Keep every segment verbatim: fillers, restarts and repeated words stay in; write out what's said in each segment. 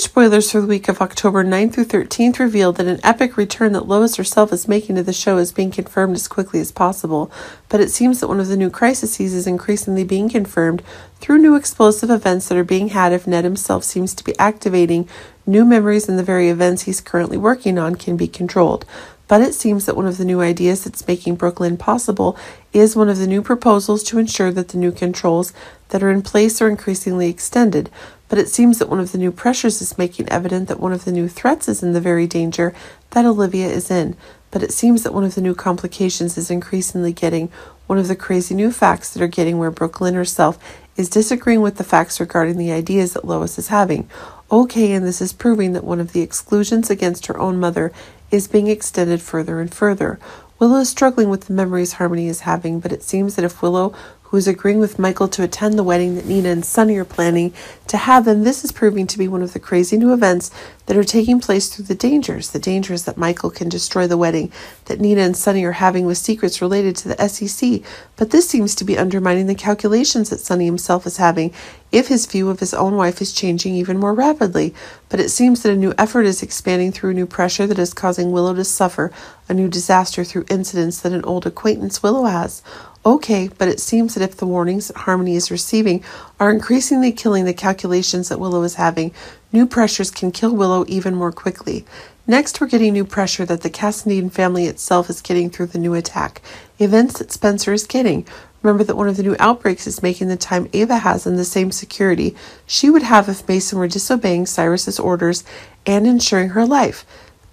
Page spoilers for the week of October ninth through thirteenth revealed that an epic return that Lois herself is making to the show is being confirmed as quickly as possible, but it seems that one of the new crises is increasingly being confirmed through new explosive events that are being had if Ned himself seems to be activating new memories and the very events he's currently working on can be controlled. But it seems that one of the new ideas that's making Brooklyn possible is one of the new proposals to ensure that the new controls that are in place are increasingly extended. But it seems that one of the new pressures is making evident that one of the new threats is in the very danger that Olivia is in. But it seems that one of the new complications is increasingly getting one of the crazy new facts that are getting where Brooklyn herself is disagreeing with the facts regarding the ideas that Lois is having. Okay, and this is proving that one of the exclusions against her own mother is being extended further and further. Willow is struggling with the memories Harmony is having, but it seems that if Willow, who is agreeing with Michael to attend the wedding that Nina and Sunny are planning to have, then this is proving to be one of the crazy new events that are taking place through the dangers. The danger is that Michael can destroy the wedding that Nina and Sunny are having with secrets related to the S E C, but this seems to be undermining the calculations that Sunny himself is having if his view of his own wife is changing even more rapidly. But it seems that a new effort is expanding through new pressure that is causing Willow to suffer a new disaster through incidents that an old acquaintance Willow has. Okay, but it seems that if the warnings that Harmony is receiving are increasingly killing the calculations that Willow is having, new pressures can kill Willow even more quickly. Next, we're getting new pressure that the Cassadean family itself is getting through the new attack, events that Spencer is getting. Remember that one of the new outbreaks is making the time Ava has in the same security she would have if Mason were disobeying Cyrus's orders and ensuring her life.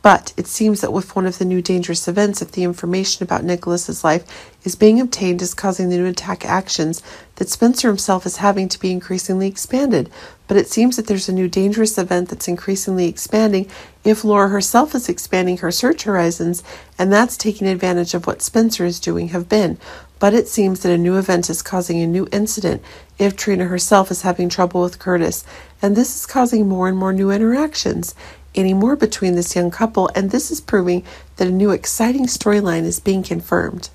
But it seems that with one of the new dangerous events, if the information about Nicholas's life is being obtained, is causing the new attack actions that Spencer himself is having to be increasingly expanded. But it seems that there's a new dangerous event that's increasingly expanding if Laura herself is expanding her search horizons, and that's taking advantage of what Spencer is doing have been. But it seems that a new event is causing a new incident if Trina herself is having trouble with Curtis, and this is causing more and more new interactions anymore between this young couple, and this is proving that a new exciting storyline is being confirmed.